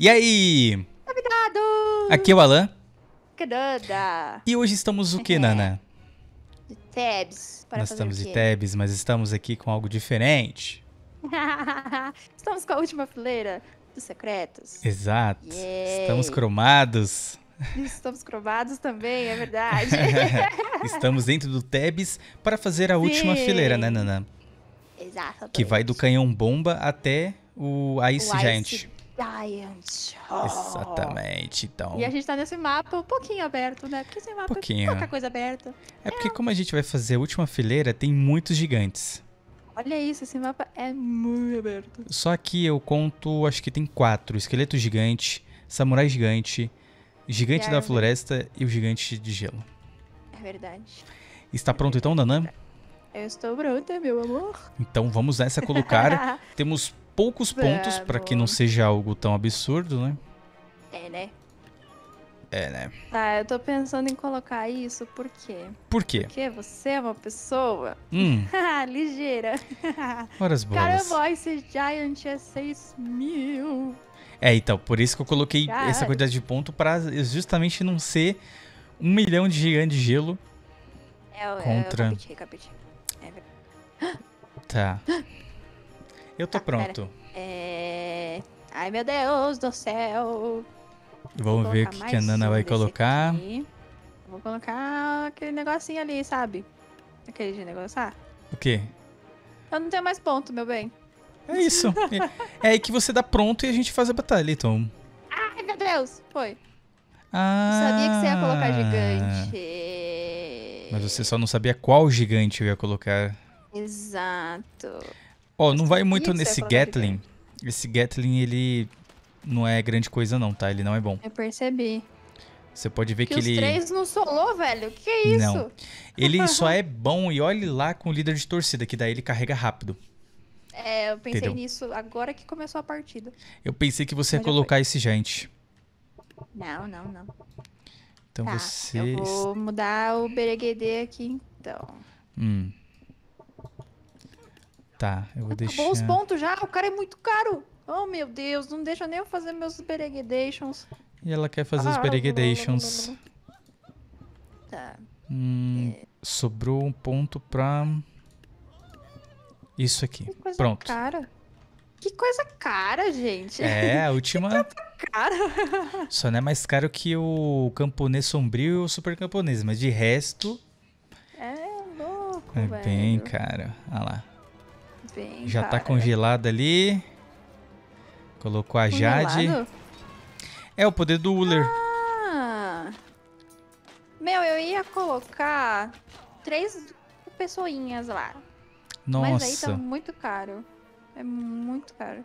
E aí? Convidado! Aqui é o Alan. Nana. E hoje estamos o que, Nana? De Tabs. Nós estamos de Tabs, mas estamos aqui com algo diferente. Estamos com a última fileira dos secretos. Exato. Yay. Estamos cromados. Estamos cromados também, é verdade. Estamos dentro do Tabs para fazer a última fileira, né, Nana? Exatamente. Que vai do canhão bomba até o Ice Giant. Giant. Oh. Exatamente, então. E a gente tá nesse mapa um pouquinho aberto, né? Porque esse mapa é pouca coisa aberta. É porque como a gente vai fazer a última fileira, tem muitos gigantes. Olha isso, esse mapa é muito aberto. Só que eu conto, acho que tem 4. Esqueleto gigante, samurai gigante, gigante da floresta e o gigante de gelo. É verdade. Está pronto então, Nanã? Eu estou pronta, meu amor. Então vamos nessa colocar. Temos poucos pontos para que não seja algo tão absurdo, né? É, né? É, né? Tá, eu tô pensando em colocar isso por quê? Por quê? Porque você é uma pessoa ligeira. Horas boas. Caramba, esse Giant é 6.000. É, então, por isso que eu coloquei essa quantidade de ponto pra justamente não ser 1 milhão de gigante de gelo. Contra... Eu capitei. Tá. Eu tô pronto. Ai, meu Deus do céu. Vamos ver o que a Nana vai colocar. Vou colocar aquele negocinho ali, sabe? Aquele de negócio. O quê? Eu não tenho mais ponto, meu bem. É isso. É aí que você dá pronto e a gente faz a batalha, então. Ai, meu Deus. Foi. Ah. Eu sabia que você ia colocar gigante. Mas você só não sabia qual gigante eu ia colocar. Exato. Ó, não vai muito nesse Gatling. Gigante. Esse Gatling, ele... não é grande coisa não, tá? Ele não é bom. Eu percebi. Você pode ver que ele... os 3 não solou, velho. Que isso? Não. Ele só é bom e olhe lá com o líder de torcida, que daí ele carrega rápido. É, eu pensei nisso agora que começou a partida. Eu pensei que você ia colocar esse gente. Não, não, não. Então tá, você... eu vou mudar o Bereguedê aqui, então. Tá, eu vou deixar... Acabou os pontos já? O cara é muito caro. Oh, meu Deus, não deixa nem eu fazer meus bereguedations. E ela quer fazer os bereguedations. Tá. Sobrou um ponto pra... isso aqui. Que coisa pronto. Cara. Que coisa cara, gente. É, a última... que cara. Só não é mais caro que o camponês sombrio e o super camponês, mas de resto... é louco, velho. É bem caro. Olha lá. Bem já tá congelada ali. Colocou a Jade. É o poder do Uller. Ah, meu, eu ia colocar 3 pessoinhas lá. Nossa. Mas aí tá muito caro. É muito caro.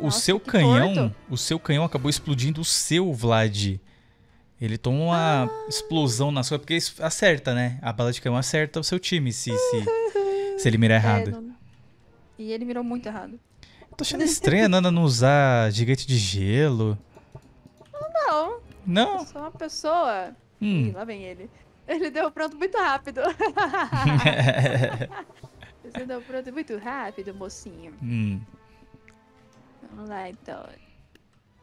Nossa, seu canhão, o seu canhão acabou explodindo o seu, Vlad. Ele toma uma explosão na sua, porque acerta, né? A bala de canhão acerta o seu time se ele mirar errado. E ele mirou muito errado. Tô achando estranho a Nana não usar gigante de gelo. Não. Não? Eu sou uma pessoa... ih, lá vem ele. Ele deu pronto muito rápido. Você deu pronto muito rápido, mocinho. Vamos lá, então.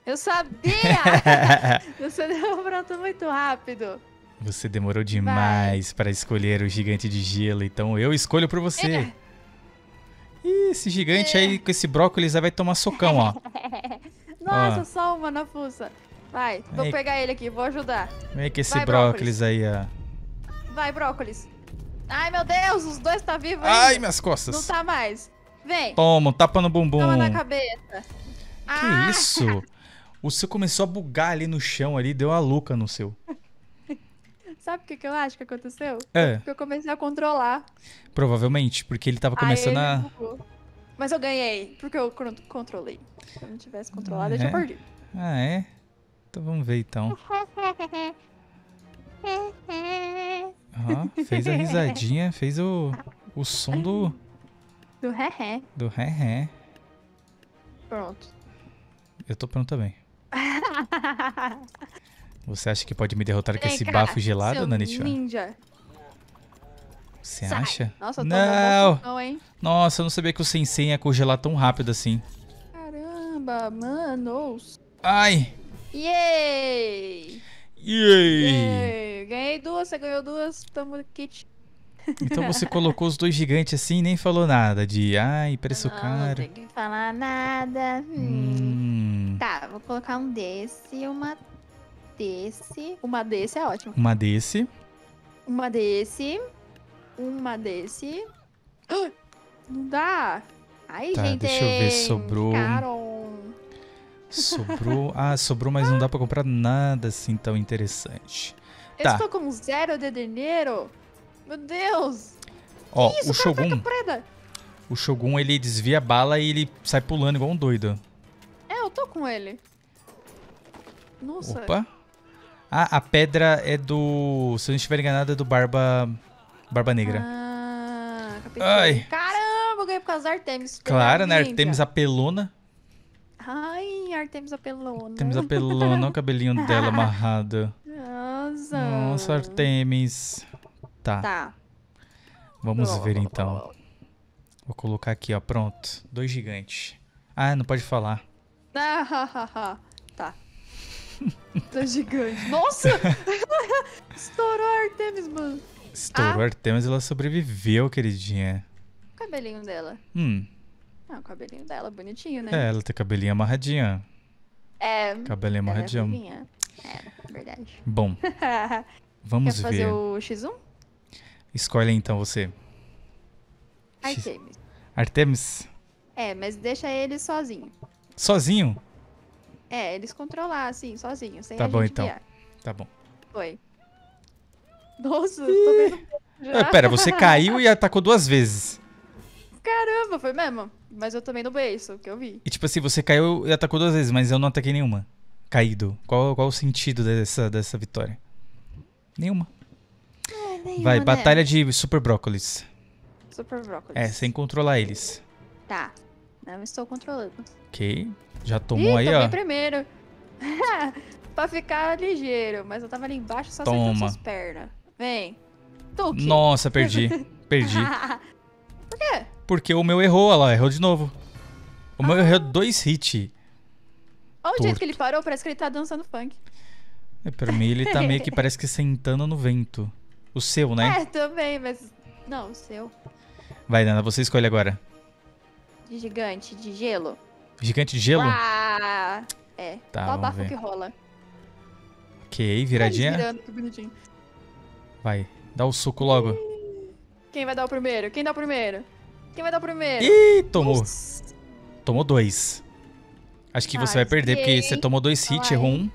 Eu sabia! Você deu pronto muito rápido. Você demorou demais para escolher o gigante de gelo, então eu escolho por você. Ih, esse gigante aí com esse brócolis vai tomar socão, ó. Nossa, só uma na fuça. Vai, vou pegar ele aqui, vou ajudar. Vem que esse brócolis aí, ó. Vai, brócolis. Ai, meu Deus, os dois tá vivos ainda. Ai, minhas costas. Não tá mais. Vem. Toma, tapa no bumbum. Toma na cabeça. Que isso? O seu começou a bugar ali no chão, ali deu a louca no seu. Sabe o que eu acho que aconteceu? É. Porque eu comecei a controlar. Provavelmente, porque ele tava começando a... mas eu ganhei, porque eu controlei. Se eu não tivesse controlado, eu tinha perdido. Ah, é? Então vamos ver, então. Fez a risadinha, fez o som do... do ré-ré. Do ré-ré. Pronto. Eu tô pronto também. Você acha que pode me derrotar com esse bafo gelado, Nanichou? Ninja. Você acha? Nossa, eu tô não, hein? Nossa, eu não sabia que o Sensei ia congelar tão rápido assim. Caramba, Caramba, manos. Ai. Yay. Yay. Ganhei duas, você ganhou duas. Tamo kit. Então você colocou os dois gigantes assim e nem falou nada de... Ai, preço caro. Não tem que falar nada. Tá, vou colocar um desse, uma desse. Uma desse é ótimo. Uma desse. Uma desse. Uma desse. Não dá. Ai, tá, gente. Deixa eu ver, sobrou. Ficaram. Sobrou. Ah, sobrou, mas não dá pra comprar nada assim tão interessante. Eu tá. Estou com zero de dinheiro. Meu Deus! Ó, que isso, o Shogun. O Shogun, ele desvia a bala e ele sai pulando igual um doido. É, eu tô com ele. Nossa. Opa. Ah, a pedra é do... Se eu não estiver enganado, é do Barba Negra. Ah, ai. Caramba, eu ganhei por causa da Artemis. Claro, né? Artemis apelona. Ai, Artemis apelona. Artemis apelona, olha o cabelinho dela amarrado. Nossa. Nossa, Artemis. Tá. Tá. Vamos ver então. Vou colocar aqui, ó. Pronto. Dois gigantes. Ah, não pode falar. Tá. Dois gigantes. Nossa! Estourou a Artemis, mano. Estourou a Artemis e ela sobreviveu, queridinha. O cabelinho dela. Ah, o cabelinho dela, bonitinho, né? É, ela tem cabelinho amarradinho. É. Cabelinho amarradinho. É, verdade. Bom. Vamos ver. Quer fazer o X1? Escolhe então você. Artemis. Artemis? É, mas deixa ele sozinho. Sozinho? É, eles controlar assim, sozinho. Sem tá bom então. Guiar. Tá bom. Foi. Nossa, eu tô vendo. Pera, você caiu e atacou duas vezes. Caramba, foi mesmo. Mas eu também não vejo isso, que eu vi. E tipo assim, você caiu e atacou duas vezes, mas eu não ataquei nenhuma. Caído. Qual o sentido dessa vitória? Nenhuma. Vai, batalha de super brócolis. Super brócolis. É, sem controlar eles. Tá. Não estou controlando. Ok. Já tomou aí, ó. Primeiro. Pra ficar ligeiro. Mas eu tava ali embaixo só acertando suas pernas. Vem. Tuque. Nossa, perdi. Perdi. Por quê? Porque o meu errou, olha lá. Errou de novo. O meu errou 2 hits. Olha o jeito que ele parou. Parece que ele tá dançando funk. É, pra mim, ele tá meio que parece que sentando no vento. O seu, né? É, também, mas... Não, o seu. Vai, Nana, você escolhe agora. De gigante, de gelo. Gigante de gelo? Ah, é. Tá, só o bafo que rola. Ok, viradinha. Ai, virando, que bonitinho. Vai, dá o soco logo. Quem vai dar o primeiro? Quem dá o primeiro? Quem vai dar o primeiro? Ih, tomou. Ups. Tomou 2. Acho que você vai perder, porque você tomou 2 hits, errou 1.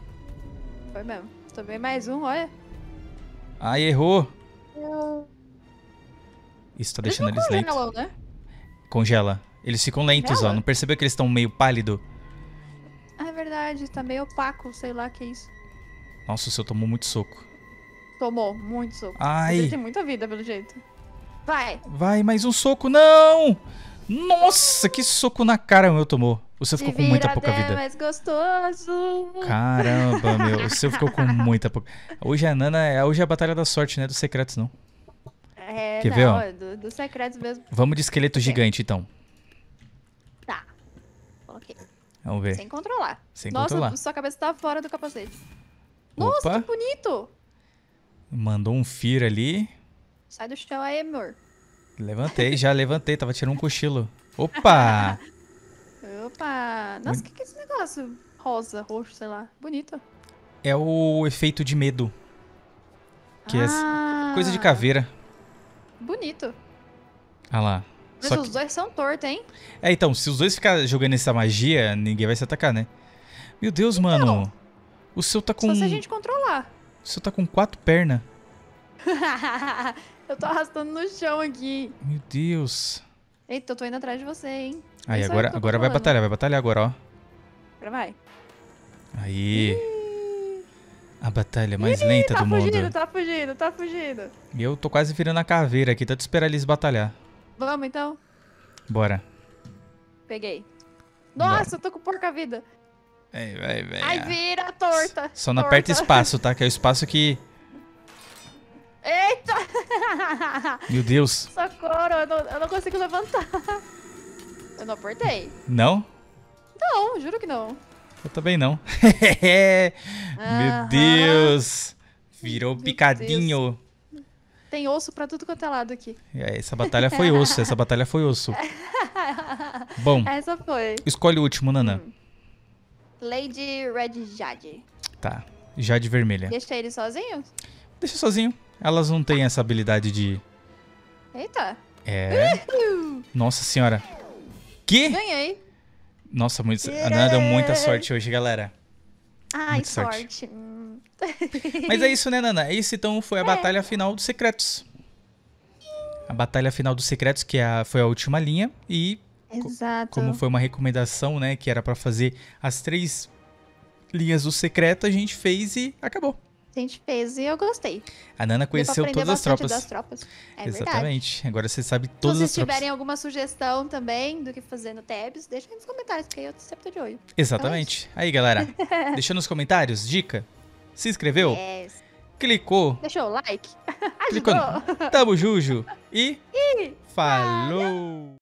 Foi mesmo. Tomei mais 1, olha. Ai, errou. Isso tá deixando eles lentos. Congela, né? Congela. Eles ficam lentos, ó. Não percebeu que eles estão meio pálido? Ah, é verdade. Tá meio opaco, sei lá que é isso. Nossa, o seu tomou muito soco. Tomou muito soco. Ai. Ele tem muita vida, pelo jeito. Vai. Vai, mais um soco. Não! Nossa, que soco na cara o meu tomou. O seu ficou com muita pouca vida. Mais gostoso. Caramba, meu. O seu ficou com muita pouca. Hoje a Nana, hoje é a batalha da sorte, né? Dos secretos, não. É, quer ver, ó? Dos secretos mesmo. Vamos de esqueleto gigante, então. Tá. Coloquei. Vamos ver. Sem controlar. Sem controlar. Nossa, sua cabeça tá fora do capacete. Opa. Nossa, que bonito. Mandou um firo ali. Sai do chão aí, amor. Levantei, já levantei. Tava tirando um cochilo. Opa! Opa! Nossa, o que é esse negócio? Rosa, roxo, sei lá. Bonito. É o efeito de medo. Que é coisa de caveira. Bonito. Ah lá. Mas só os dois são tortos, hein? É, então, se os dois ficarem jogando essa magia, ninguém vai se atacar, né? Meu Deus, então, mano. O seu tá com... Só se a gente controlar. O seu tá com 4 pernas. Eu tô arrastando no chão aqui. Meu Deus. Eita, eu tô indo atrás de você, hein? Aí, agora vai batalhar agora, ó. Agora vai. Aí. A batalha mais lenta do mundo. Tá fugindo. E eu tô quase virando a caveira aqui, tá de esperar eles batalhar. Vamos, então? Bora. Peguei. Nossa, eu tô com porca vida. Vai. Ai, vira, torta. Só não aperta espaço, tá? Que é o espaço que... Eita! Meu Deus. Socorro, eu não consigo levantar. Eu não apertei. Não? Não, juro que não. Eu também não. Meu Deus. Virou picadinho. Deus. Tem osso pra tudo quanto é lado aqui. Essa batalha foi osso, essa batalha foi osso. Bom, essa foi. Escolhe o último, Nanã. Lady Red Jade. Tá, Jade Vermelha. Deixa ele sozinho? Deixa sozinho. Elas não têm essa habilidade de... Eita. É. Nossa senhora. Que? Ganhei. Nossa, a Nana deu muita sorte hoje, galera. Ai, muita sorte. Mas é isso, né, Nana? Esse, então, foi a batalha final dos secretos. A batalha final dos secretos, que foi a última linha. E como foi uma recomendação, né, que era pra fazer as 3 linhas do secreto, a gente fez e acabou. A gente fez e eu gostei. A Nana conheceu todas as tropas. É exatamente. Verdade. Agora você sabe todas as tropas. Se vocês tiverem alguma sugestão também do que fazer no Tabs, deixa aí nos comentários, porque eu sempre tô de olho. Exatamente. Então, aí, galera, deixa nos comentários, dica. Se inscreveu? Yes. Clicou. Deixou o like. Ajudou. Clicou. Tamo Juju. E falou.